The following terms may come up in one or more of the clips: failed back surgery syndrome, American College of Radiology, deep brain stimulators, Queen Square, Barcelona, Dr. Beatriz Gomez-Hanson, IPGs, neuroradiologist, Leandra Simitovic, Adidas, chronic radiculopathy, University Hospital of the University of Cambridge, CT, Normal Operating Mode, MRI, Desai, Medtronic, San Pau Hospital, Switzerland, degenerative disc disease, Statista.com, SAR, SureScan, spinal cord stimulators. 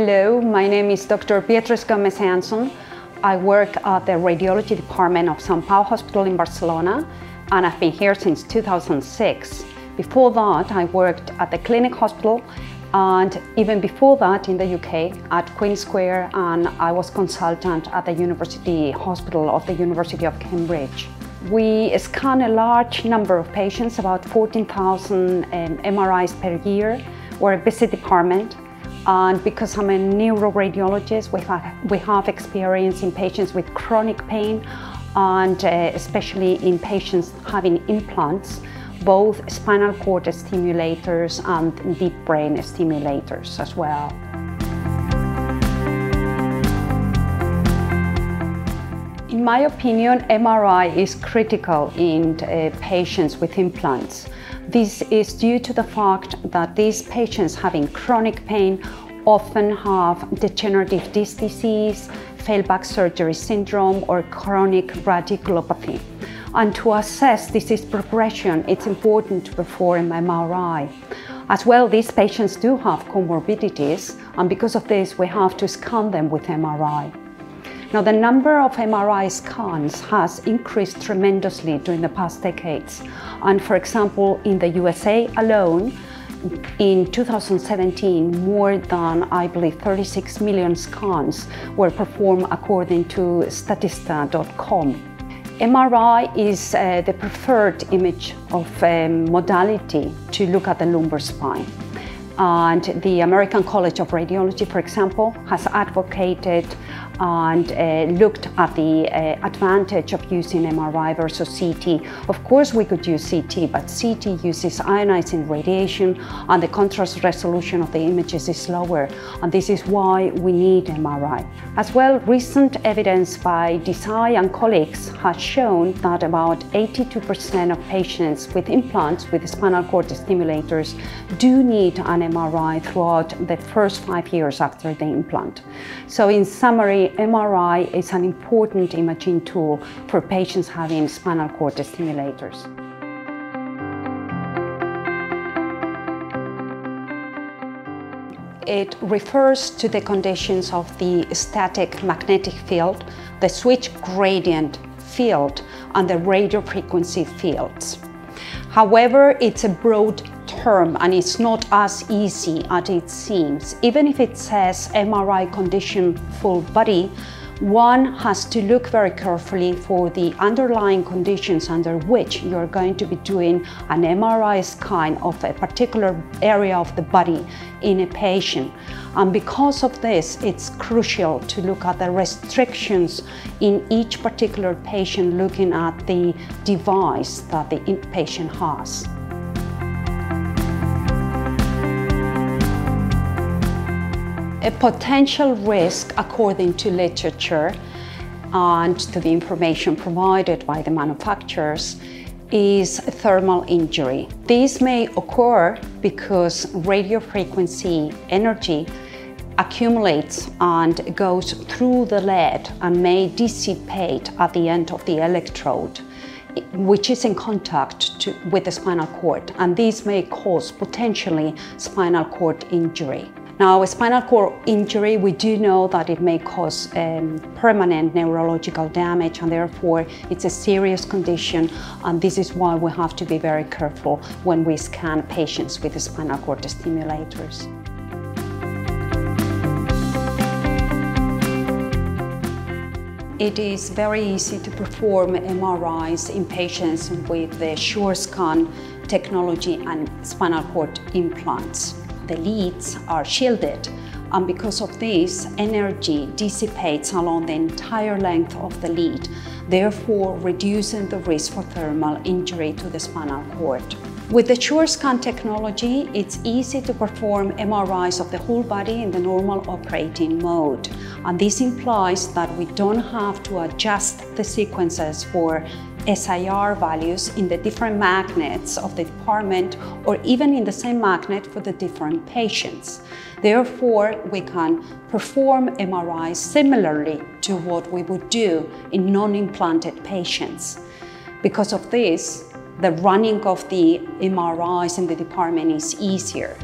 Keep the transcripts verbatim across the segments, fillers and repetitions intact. Hello, my name is Doctor Beatriz Gomez-Hanson. I work at the radiology department of San Pau Hospital in Barcelona, and I've been here since two thousand six. Before that, I worked at the clinic hospital, and even before that in the U K at Queen Square, and I was consultant at the University Hospital of the University of Cambridge. We scan a large number of patients, about fourteen thousand um, M R Is per year. We're a busy department. And because I'm a neuroradiologist, we have, we have experience in patients with chronic pain, and uh, especially in patients having implants, both spinal cord stimulators and deep brain stimulators as well. In my opinion, M R I is critical in uh, patients with implants. This is due to the fact that these patients having chronic pain often have degenerative disc disease, failed back surgery syndrome, or chronic radiculopathy. And to assess disease progression, it's important to perform M R I. As well, these patients do have comorbidities, and because of this, we have to scan them with M R I. Now, the number of M R I scans has increased tremendously during the past decades. And for example, in the U S A alone, in two thousand seventeen, more than, I believe, thirty-six million scans were performed according to Statista dot com. M R I is uh, the preferred image of um, modality to look at the lumbar spine. And the American College of Radiology, for example, has advocated and uh, looked at the uh, advantage of using M R I versus C T. Of course, we could use C T, but C T uses ionizing radiation, and the contrast resolution of the images is lower, and this is why we need M R I. As well, recent evidence by Desai and colleagues has shown that about eighty-two percent of patients with implants with spinal cord stimulators do need an M R I throughout the first five years after the implant. So in summary, M R I is an important imaging tool for patients having spinal cord stimulators. It refers to the conditions of the static magnetic field, the switch gradient field, and the radio frequency fields. However, it's a broad term, and it's not as easy as it seems. Even if it says M R I condition full body, one has to look very carefully for the underlying conditions under which you're going to be doing an M R I scan of a particular area of the body in a patient. And because of this, it's crucial to look at the restrictions in each particular patient looking at the device that the patient has. A potential risk, according to literature and to the information provided by the manufacturers, is thermal injury. This may occur because radio frequency energy accumulates and goes through the lead and may dissipate at the end of the electrode, which is in contact to, with the spinal cord, and this may cause potentially spinal cord injury. Now, a spinal cord injury, we do know that it may cause um, permanent neurological damage, and therefore it's a serious condition, and this is why we have to be very careful when we scan patients with spinal cord stimulators. It is very easy to perform M R Is in patients with the SureScan technology and spinal cord implants. The leads are shielded, and because of this, energy dissipates along the entire length of the lead, therefore reducing the risk for thermal injury to the spinal cord. With the SureScan technology, it's easy to perform M R Is of the whole body in the normal operating mode, and this implies that we don't have to adjust the sequences for S I R values in the different magnets of the department, or even in the same magnet for the different patients. Therefore, we can perform M R Is similarly to what we would do in non-implanted patients. Because of this, the running of the M R Is in the department is easier.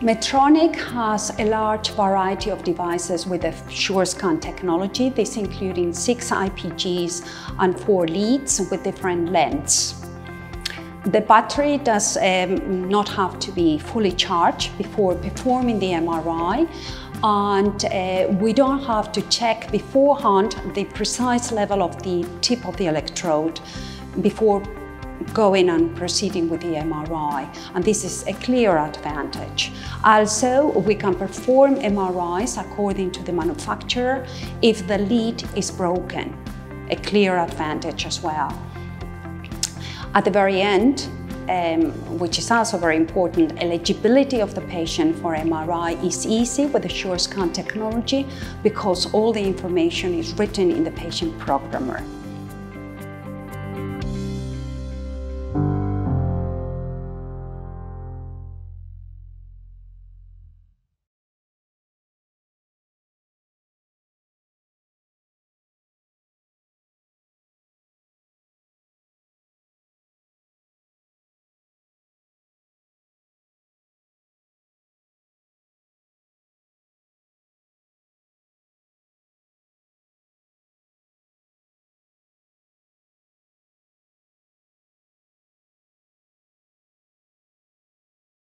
Medtronic has a large variety of devices with the SureScan technology. This including six I P Gs and four leads with different lengths. The battery does um, not have to be fully charged before performing the M R I, and uh, we don't have to check beforehand the precise level of the tip of the electrode before going and proceeding with the M R I, and this is a clear advantage. Also, we can perform M R Is according to the manufacturer if the lead is broken, a clear advantage as well. At the very end, Um, which is also very important, eligibility of the patient for M R I is easy with the SureScan technology because all the information is written in the patient programmer.